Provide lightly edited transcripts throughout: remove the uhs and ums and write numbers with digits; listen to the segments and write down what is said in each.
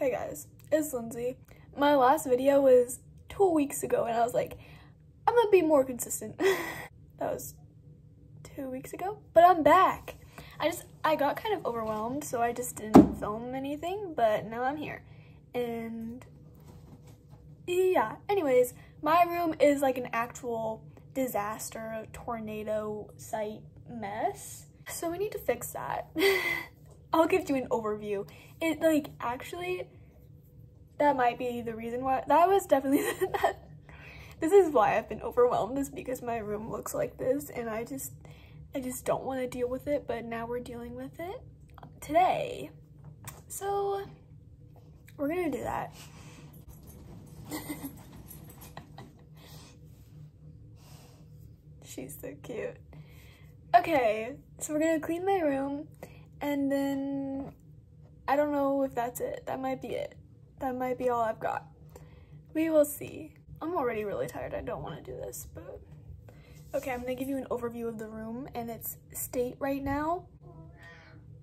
Hey guys, it's Lindsay. My last video was 2 weeks ago and I was like, I'm gonna be more consistent. That was 2 weeks ago, but I'm back. I got kind of overwhelmed, so I just didn't film anything, but now I'm here. And yeah, anyways, my room is like an actual disaster, tornado site mess. So we need to fix that. I'll give you an overview. It like actually, that might be the reason why, that was definitely that. This is why I've been overwhelmed, is because my room looks like this and I just don't want to deal with it, but now we're dealing with it today. So we're gonna do that. She's so cute. Okay, so we're gonna clean my room. And then, I don't know if that's it. That might be it. That might be all I've got. We will see. I'm already really tired. I don't want to do this, but... Okay, I'm going to give you an overview of the room and its state right now.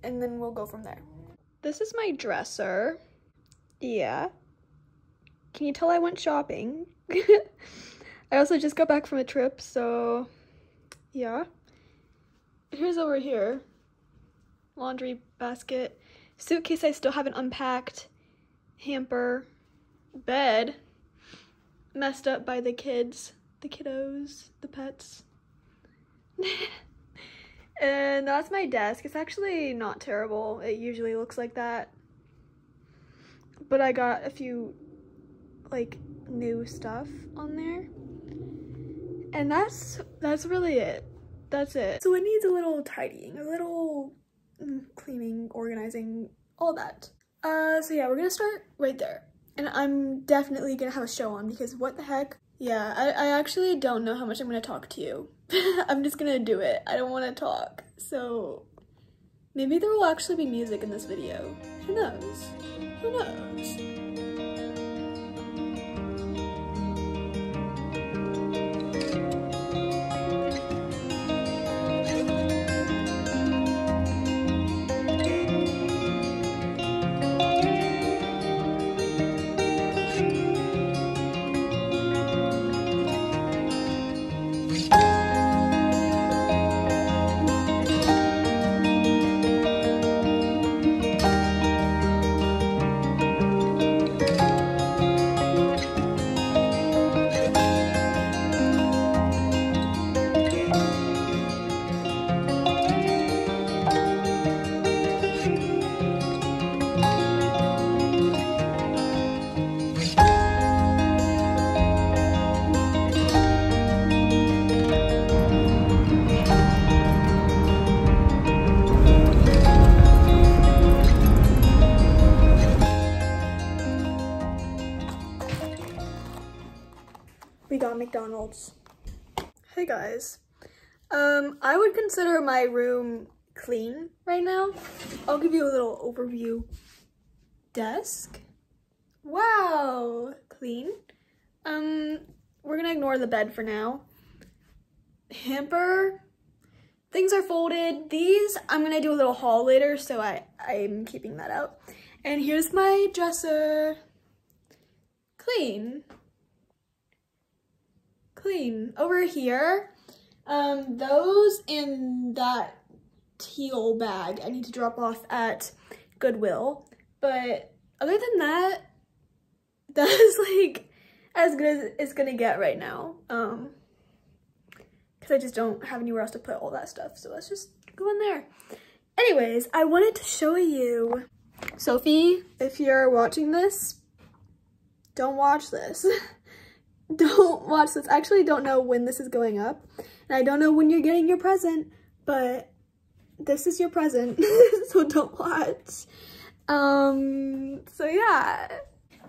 And then we'll go from there. This is my dresser. Yeah. Can you tell I went shopping? I also just got back from a trip, so... Yeah. Here's over here. Laundry basket, suitcase I still haven't unpacked, hamper, bed, messed up by the kids, the kiddos, the pets. And that's my desk. It's actually not terrible. It usually looks like that. But I got a few, like, new stuff on there. And that's really it. That's it. So it needs a little tidying, a little... cleaning, organizing, all that. So yeah, we're gonna start right there. And I'm definitely gonna have a show on because what the heck? Yeah, I actually don't know how much I'm gonna talk to you. I'm just gonna do it. I don't wanna talk. So maybe there will actually be music in this video. Who knows? Who knows? McDonald's. Hey guys, I would consider my room clean right now. I'll give you a little overview. Desk, wow, clean. We're gonna ignore the bed for now. Hamper, things are folded. These I'm gonna do a little haul later, so I'm keeping that out. And here's my dresser, clean. Clean. Over here, those in that teal bag I need to drop off at Goodwill, but other than that, that's like as good as it's gonna get right now, because I just don't have anywhere else to put all that stuff, so let's just go in there. Anyways, I wanted to show you, Sophie, if you're watching this, don't watch this. Don't watch this. I actually don't know when this is going up, and I don't know when you're getting your present, but this is your present, so don't watch. So yeah.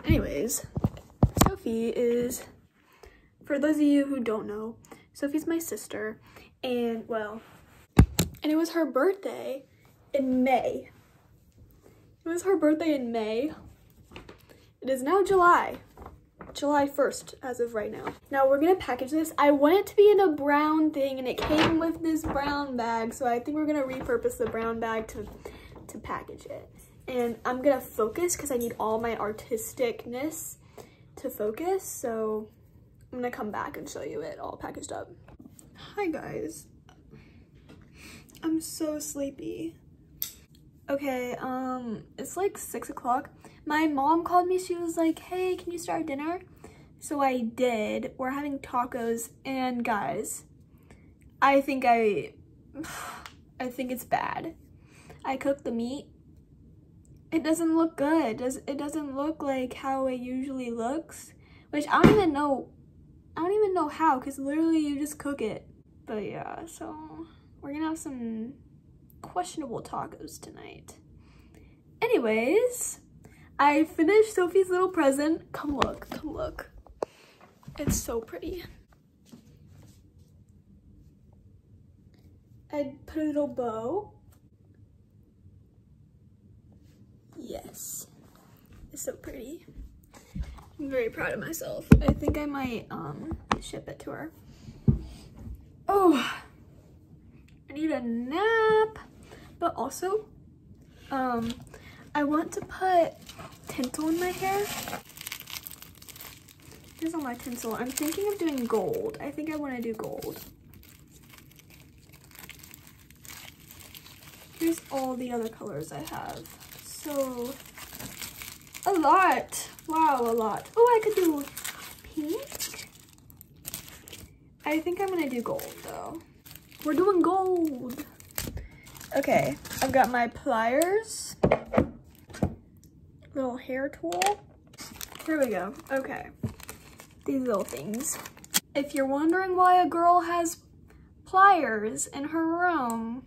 Anyways, Sophie is, for those of you who don't know, Sophie's my sister, and well, and it was her birthday in May. It was her birthday in May. It is now July 1st as of right now. Now we're gonna package this. I want it to be in a brown thing and it came with this brown bag, so I think we're gonna repurpose the brown bag to package it. and I'm gonna focus because I need all my artisticness to focus, so I'm gonna come back and show you it all packaged up. Hi guys, I'm so sleepy. Okay, it's like 6 o'clock. My mom called me, she was like, hey, can you start dinner? So I did. We're having tacos, and guys, I think it's bad. I cooked the meat. It doesn't look good. It doesn't look like how it usually looks, which I don't even know how, because literally you just cook it. But yeah, so we're gonna have some questionable tacos tonight. Anyways, I finished Sophie's little present. Come look, come look. It's so pretty. I put a little bow. Yes, it's so pretty. I'm very proud of myself. I think I might ship it to her. Oh, I need a nap, but also I want to put tinsel in my hair. Here's all my tinsel. I'm thinking of doing gold. I think I want to do gold. Here's all the other colors I have. So, a lot. Wow, a lot. Oh, I could do pink. I think I'm gonna do gold though. We're doing gold. Okay, I've got my pliers, little hair tool. Here we go. Okay, these little things. If you're wondering why a girl has pliers in her room,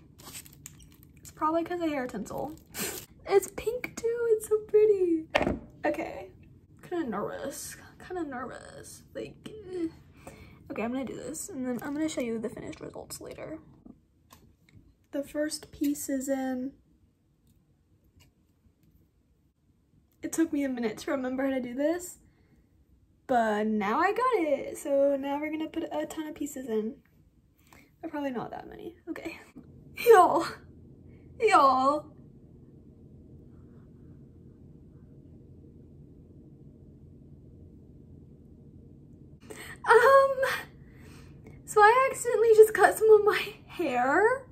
it's probably because of hair tinsel. It's pink too, it's so pretty. Okay, kind of nervous, like, Okay, I'm gonna do this and then I'm gonna show you the finished results later. The first piece is in. It took me a minute to remember how to do this, but now I got it. So now we're gonna put a ton of pieces in, but probably not that many. Okay, y'all. So I accidentally just cut some of my hair.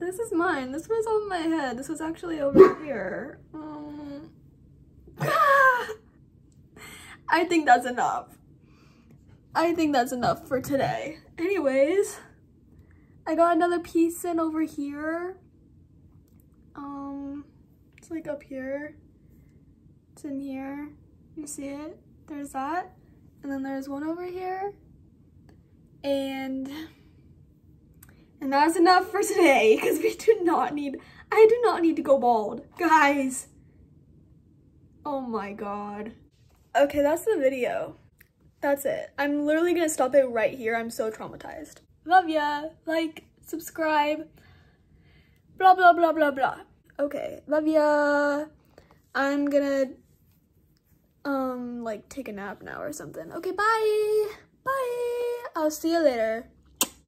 This is mine. This was on my head. This was actually over here. I think that's enough. I think that's enough for today. Anyways, I got another piece in over here. It's like up here. It's in here. You see it? There's that, and then there's one over here, and that's enough for today, because I do not need to go bald, guys. Oh my god. Okay, that's the video. That's it. I'm literally gonna stop it right here. I'm so traumatized. Love ya. Like, subscribe, blah blah blah blah blah. Okay, love ya. I'm gonna like take a nap now or something. Okay, bye. I'll see you later.